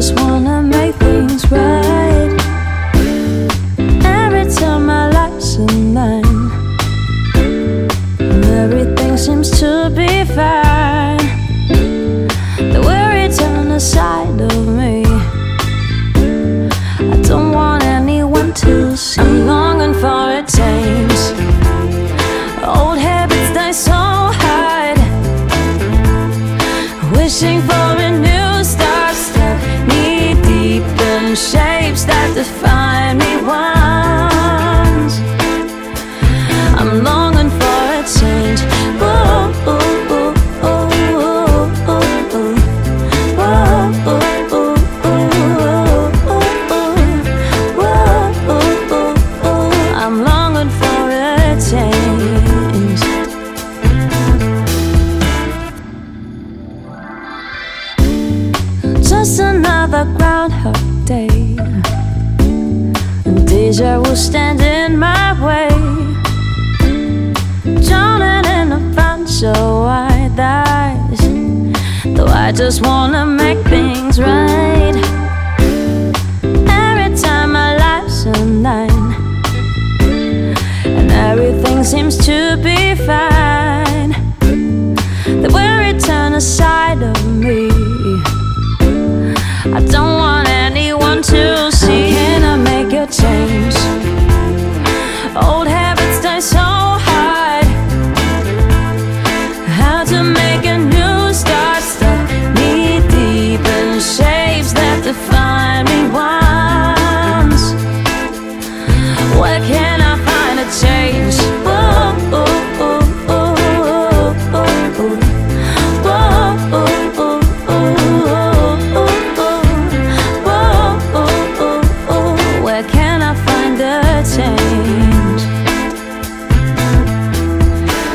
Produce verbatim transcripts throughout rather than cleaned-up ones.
just wanna make things right. Every time my life's in line, and everything seems to be fine. The worries on the side of me, I don't want anyone to see. I'm longing for a change. Old habits die so hard, wishing for a new shapes that define me once. I'm longing for a change. Ooh, ooh, ooh, ooh, ooh, ooh, ooh. Ooh, ooh, ooh, ooh, ooh, ooh. Ooh, ooh, ooh, ooh. I'm longing for a change. Just another groundhog day, and deja vu stand in my way, drowning in a bunch of white eyes. Though I just wanna make things right. Every time my life's in line, and everything seems to be fine. They will return a side of me I don't want anyone to see. How can I make a change? Old habits die so hard. How to make a new start? Stuck knee deep in shapes that define me once. Where can I find a change? Whoa, ooh.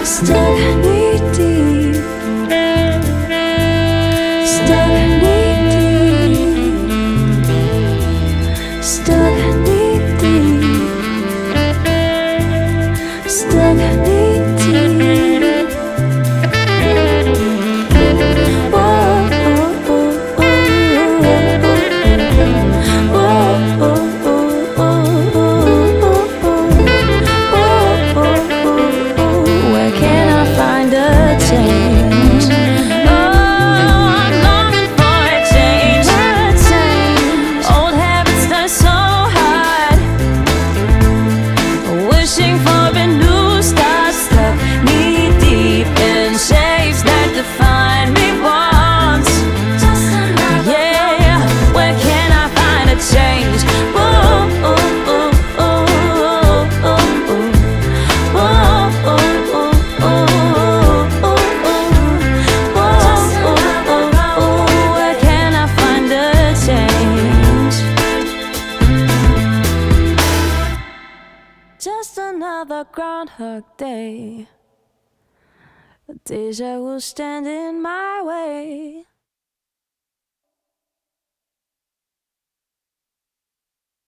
Stuck knee deep, stuck knee deep, stuck knee deep, stuck knee deep. Whoa, oh, oh, oh, oh. Whoa, oh. Just another groundhog day, a deja vu stand in my way.